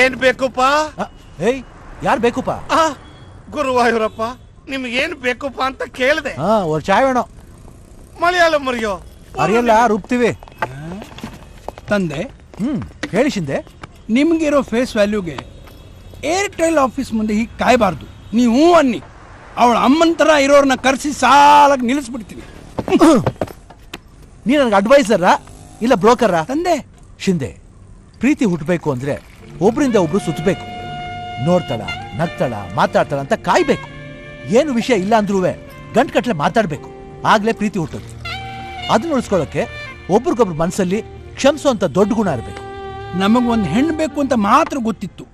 ಏನ್ ಬೇಕುಪ್ಪ? ಏಯ್ ಯಾರು ಬೇಕುಪ್ಪ? ಗುರುವಾಯೂರಪ್ಪ ನಿಮಗೇನು ಬೇಕುಪ್ಪ ಅಂತ ಕೇಳಿದೆ. ಒಂದು ಚಾಯ್ ಬೇಡ. ಮಲಯಾಳಂ ಮರಿಯೋ ಅರಿಯಲ್ಲ ರೂಪ್ತೀವಿ ತಂದೆ. ಹೇಳಿ ಶಿಂದೆ, ನಿಮಗಿರೋ ಫೇಸ್ ವ್ಯಾಲ್ಯೂಗೆ ಏರ್ಟೆಲ್ ಆಫೀಸ್ ಮುಂದೆ ಹೀಗೆ ಕಾಯಬಾರ್ದು. ನೀವು ಅನ್ನಿ, ಅವಳ ಅಮ್ಮನ ಥರ ಇರೋರನ್ನ ಕರೆಸಿ ಸಾಲಾಗಿ ನಿಲ್ಲಿಸ್ಬಿಡ್ತೀನಿ. ನೀ ನನಗೆ ಅಡ್ವೈಸರಾ ಇಲ್ಲ ಬ್ರೋಕರಾ? ತಂದೆ ಶಿಂದೆ, ಪ್ರೀತಿ ಹುಟ್ಟಬೇಕು ಅಂದರೆ ಒಬ್ಬರಿಂದ ಒಬ್ರು ಸುತ್ತಬೇಕು, ನೋಡ್ತಾಳ ನಗ್ತಾಳ ಮಾತಾಡ್ತಾಳ ಅಂತ ಕಾಯ್ಬೇಕು. ಏನು ವಿಷಯ ಇಲ್ಲ ಅಂದ್ರೂ ಗಂಟು ಕಟ್ಲೆ ಮಾತಾಡಬೇಕು, ಆಗಲೇ ಪ್ರೀತಿ ಹುಟ್ಟೋದು. ಅದನ್ನ ಉಳಿಸ್ಕೊಳ್ಳೋಕ್ಕೆ ಒಬ್ರಿಗೊಬ್ರು ಮನಸ್ಸಲ್ಲಿ ಕ್ಷಮಿಸುವಂಥ ದೊಡ್ಡ ಗುಣ ಇರಬೇಕು. ನಮಗೊಂದು ಹೆಣ್ಣು ಬೇಕು ಅಂತ ಮಾತ್ರ ಗೊತ್ತಿತ್ತು,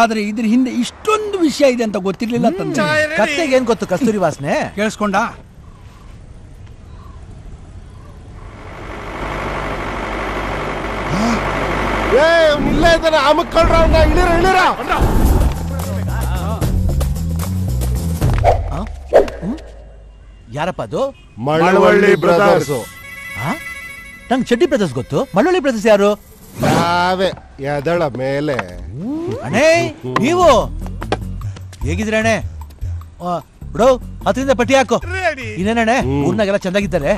ಆದರೆ ಇದ್ರ ಹಿಂದೆ ಇಷ್ಟೊಂದು ವಿಷಯ ಇದೆ ಅಂತ ಗೊತ್ತಿರಲಿಲ್ಲ ತಂದೆ. ಕತ್ತೆಗೆ ಏನು ಗೊತ್ತು ಕಸ್ತೂರಿ ವಾಸನೆ? ಕೇಳಿಸ್ಕೊಂಡ? ಇಲ್ಲೇ ಇದ್ದಾನೆ ಅಮಕ್ಕಳ್ರ, ಇಳಿರ ಇಳಿರ. ಯಾರಪ್ಪ ಅದು? ಮಳವಳ್ಳಿ ಬ್ರದರ್ಸ್. ನಂಗೆ ಚಡ್ಡಿ ಬ್ರದರ್ಸ್ ಗೊತ್ತು, ಮಳವಳ್ಳಿ ಬ್ರದರ್ಸ್ ಯಾರು? ನಾವೇ. ಎದಳ ಮೇಲೆ ಅಣೆ ನೀವು ಹೇಗಿದ್ರೆ ಅಣೆ? ಬಿಡು ಹತ್ತರಿಂದ ಪಟ್ಟಿ ಹಾಕು. ಇನ್ನೇನಣೆ ಊರ್ನಾಗೆಲ್ಲ ಚೆಂದಾಗಿದ್ದಾರೆ.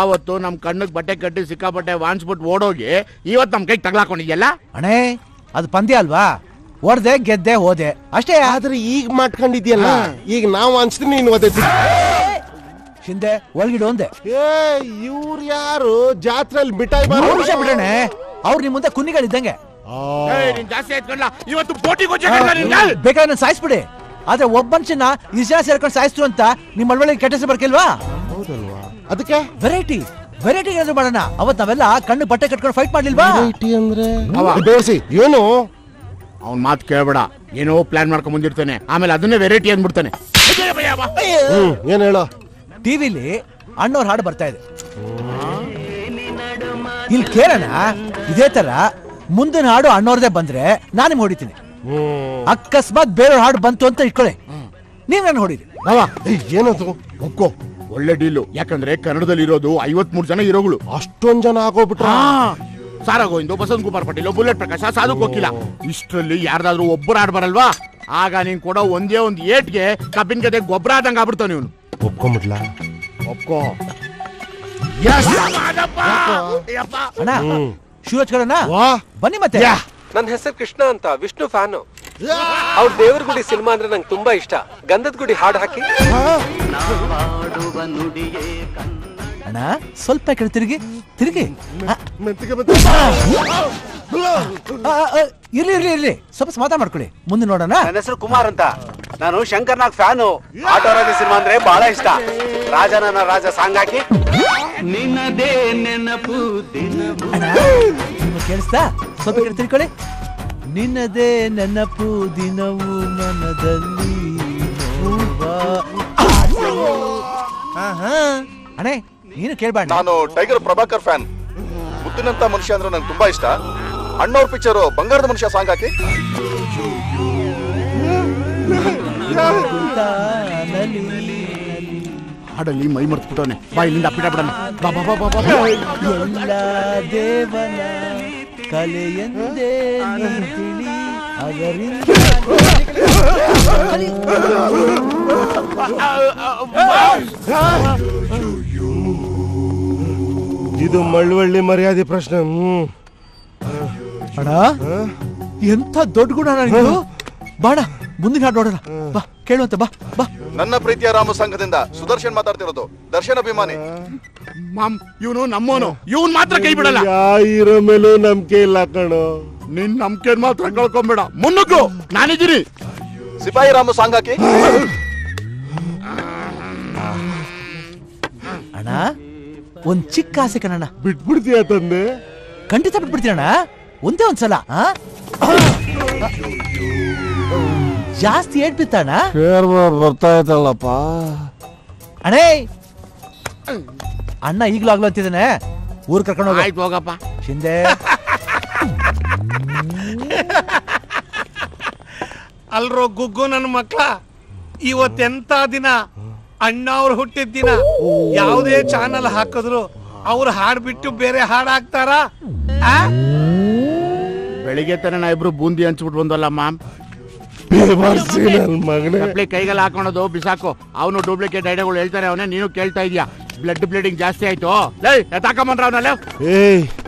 ಆವತ್ತು ನಮ್ ಕಣ್ಣಗ್ ಬಟ್ಟೆ ಕಟ್ಟಿ ಸಿಕ್ಕಾಪಟ್ಟೆ ವಾಣಿಸ್ಬಿಟ್ಟು ಓಡೋಗಿ ಇವತ್ತು ನಮ್ ಕೈಗೆ ತಗ್ಲಾಕೊಂಡಿದ್ಯಲ್ಲ ಅಣೆ. ಅದು ಪಂದ್ಯ ಅಲ್ವಾ, ಹೊಡೆದೆ ಗೆದ್ದೆ ಹೋದೆ ಅಷ್ಟೇ. ಆದ್ರೆ ಈಗ ಮಾಡ್ಕೊಂಡಿದ್ಯಲ್ಲ, ಈಗ ನಾವು ಅನ್ಸ್ತೀನಿ ನೀನು ಓದೆ ಶಿಂದೆ ಒಳಗಿಡು ಒಂದೆ. ಇವ್ರು ಯಾರು ಜಾತ್ರೆಯಲ್ಲಿ ಮಿಠಾಯಿ ಬಿಡೋಣ, ಅವ್ರು ನಿಮ್ ಮುಂದೆ ಕುನ್ನಿಗಳಿದ್ದಂಗೆ. ಬೇಕಾದ್ರೆ ಸಾಯಿಸ್ಬಿಡಿ, ಆದ್ರೆ ಒಬ್ಬ ಮನುಷ್ಯನ ಇಷ್ಟ ಸೇರ್ಕೊಂಡು ಸಾಯಿಸ್ತು ಅಂತ ನಿಮ್ ಮಳವಳ್ಳಿ ಕೆಟ್ಟಸ ಬರ್ಕಿಲ್ವಾ? ಅದಕ್ಕೆ ವೆರೈಟಿ ವೆರೈಟಿ ಏನಾದ್ರು ಮಾಡೋಣ. ಅವತ್ ನಾವೆಲ್ಲ ಕಣ್ಣು ಬಟ್ಟೆ ಕಟ್ಕೊಂಡು ಫೈಟ್ ಮಾಡ್ಲಿಲ್ವಾ? ಏನು ಅವ್ನ ಮಾತು ಕೇಳಬೇಡ, ಏನೋ ಪ್ಲಾನ್ ಮಾಡ್ಕೊಂಡ್ ಬಂದಿರ್ತಾನೆ, ಆಮೇಲೆ ಅದನ್ನೇ ವೆರೈಟಿ ಅಂದ್ಬಿಡ್ತಾನೆ. ಏನ್ ಹೇಳೋ? ಟಿವಿಲಿ ಅಣ್ಣವ್ರ ಹಾಡು ಬರ್ತಾ ಇದೆ, ಇಲ್ಲಿ ಕೇಳೋಣ. ಇದೇ ತರ ಮುಂದಿನ ಹಾಡು ಅಣ್ಣವ್ರದೇ ಬಂದ್ರೆ ನಾನು ನಿಮ್ಗೆ ಹೊಡಿತೀನಿ. ಅಕಸ್ಮಾತ್ ಬೇರೆ ಹಾಡು ಬಂತು ಅಂತ ಇಟ್ಕೊಳ್ಳಿ, ನೀವ್ ನಾನು ಹೊಡೀರಿ. ಏನದು ಒಕ್ಕೋ ಒಳ್ಳೆ ಡೀಲು, ಯಾಕಂದ್ರೆ ಕನ್ನಡದಲ್ಲಿ ಇರೋದು 53 ಜನ ಹೀರೋಗಳು. ಅಷ್ಟೊಂದ್ ಜನ ಆಗೋಗ್ಬಿಟ್ರ ಸಾರಾ ಗೋವಿಂದ, ಬಸಂತ್ ಕುಮಾರ್ ಪಾಟೀಲ್, ಬುಲೆಟ್ ಪ್ರಕಾಶ್, ಸಾಧು ಕೋಕಿಲ, ಇಷ್ಟರಲ್ಲಿ ಯಾರ್ದಾದ್ರೂ ಒಬ್ಬರು ಹಾಡ್ ಬರಲ್ವಾ? ಆಗ ನೀನ್ ಕೂಡ ಒಂದೇ ಒಂದ್ ಏಟ್ಗೆ ಕಬ್ಬಿನ ಗದೆ ಗೊಬ್ಬರ ಆದಂಗ ಆಗ್ಬಿಡ್ತಾವ. ನೀವು ಒಪ್ಕೊಂಬಿಡ್ಲಾ? ಒಪ್ಕೋ. ಶಿವರಾಜ್ ಕಡಣ ಬನ್ನಿ. ಮತ್ತೆ ನನ್ನ ಹೆಸರು ಕೃಷ್ಣ ಅಂತ, ವಿಷ್ಣು ಫ್ಯಾನು. ಅವ್ರ ದೇವರ ಗುಡಿ ಸಿನಿಮಾ ಅಂದ್ರೆ ನಂಗೆ ತುಂಬಾ ಇಷ್ಟ. ಗಂಧದ ಗುಡಿ ಹಾಡು ಹಾಕಿ ಅಣ್ಣ. ಸ್ವಲ್ಪ ಕಡೆ ತಿರುಗಿ ತಿರುಗಿ. ಇರ್ಲಿ ಇರ್ಲಿ ಇರ್ಲಿ, ಸ್ವಲ್ಪ ಸಮಾಧಾನ ಮಾಡ್ಕೊಳ್ಳಿ, ಮುಂದೆ ನೋಡೋಣ. ನನ್ನ ಹೆಸರು ಕುಮಾರ್ ಅಂತ, ನಾನು ಶಂಕರ್ನಾಗ್ ಫ್ಯಾನು. ಆಟೋರಾಜ ಸಿನಿಮಾ ಅಂದ್ರೆ ಬಹಳ ಇಷ್ಟ. ರಾಜನ ರಾಜ ಸಾಂಗ್ ಹಾಕಿ. ನಿನ್ನದೇ ನೆನಪು ಕೇಳಿಸ್ತಾ? ಸ್ವಲ್ಪ ಕಡೆ ತಿಳ್ಕೊಳ್ಳಿ. ನಿನ್ನದೇ ನೆನಪು ದಿನವು ಮನದಲ್ಲಿ. ಅಣೆ ನೀನು ಕೇಳಬೇಡ. ನಾನು ಟೈಗರ್ ಪ್ರಭಾಕರ್ ಫ್ಯಾನ್. ಮುತ್ತಿನಂತ ಮನುಷ್ಯ ಅಂದ್ರೆ ನಂಗೆ ತುಂಬಾ ಇಷ್ಟ. ಅಣ್ಣವ್ರ ಪಿಕ್ಚರ್ ಬಂಗಾರದ ಮನುಷ್ಯ ಸಾಂಗ್ ಹಾಕಿ. ಹಾಡಲ್ಲಿ ಮೈ ಮರ್ತ್ಬಿಟ್ಟವನೆ, ಬಾಯಿಲಿಂದ ಅಪ್ಪಿಟ ಬಿಡೋಣ. ದೇವನ ಕಲೆಯಂದೇ ತಿಳಿ ಇದು ಮಳವಳ್ಳಿ ಮರ್ಯಾದೆ ಪ್ರಶ್ನೆ. ಅಣ್ಣ ಎಂಥ ದೊಡ್ಡ ಗುಣ ಇದು. ಬಾಣ ಮುಂದಿನ ಹಾಡು ನೋಡೋಣ, ಬಾ ಕೇಳುವಂತ ಬಾ ಬಾ. ನನ್ನ ಪ್ರೀತಿಯ ರಾಮ ಸಂಘದಿಂದ ಸುದರ್ಶನ್ ಮಾತಾಡ್ತಿರೋದು, ದರ್ಶನ್ ಅಭಿಮಾನಿ. ಮಾಮ್ ಇವನು ನಮ್ಮೋನು, ಇವನ್ ಮಾತ್ರ ಕೈ ಬಿಡಲ್ಲ. ಇರೋ ಮೇಲೂ ನಂಬಿಕೆ ಇಲ್ಲ ಕಣೋ, ನಿನ್ ನಂಬಿಕೆ ಮಾತ್ರ ಕಳ್ಕೊಂಬೇಡ. ಮುನ್ನುಗ್ಗು, ನಾನಿದ್ದೀನಿ. ಸಿಪಾಯಿ ರಾಮು ಸಾಂಗ್ ಹಾಕಿ. ಅಣ್ಣ ಒಂದ್ ಚಿಕ್ಕ ಆಸೆ ಕಣಣ್ಣ. ಬಿಟ್ಬಿಡ್ತೀಯ ತಂದೆ? ಖಂಡಿತ ಬಿಟ್ಬಿಡ್ತೀನಣ್ಣ, ಒಂದೇ ಒಂದ್ಸಲ. ಜಾಸ್ತಿ ಏಟ್ ಬಿತ್ತಣ್ಣ ಬರ್ತಾ ಇತ್ತಲ್ಲಪ್ಪ. ಅಣೇ ಅಣ್ಣ ಈಗ್ಲೂ ಆಗ್ಲೂ ಅಂತಿದ್ದಾನೆ, ಊರ್ ಕರ್ಕೊಂಡು ಹೋಗಪ್ಪ. ಶಿಂದೆ ಅಲ್ರೋ ಗುಗ್ಗು ನನ್ನ ಮಕ್ಕಳ, ಇವತ್ತೆಂತ ದಿನ. अण्णवर हुट्टिद्दिन यावुदे चानल हाकिद्रू अवर हाड़ बिट्टु बेरे हाड़ हाक्तारा बेळिगे तने इब्बरु बूंदी हंचिबिट्टु बंदवल्ल माम मगने कईगल हाकोळोदु बिसाको अवनु डुप्लिकेट ऐडियागळु हेळ्तारे अवने नीनु केळ्ता इद्दीया ब्लड ब्लीडिंग जास्ति आयितु ले एताकमनरा अवनल्ले ए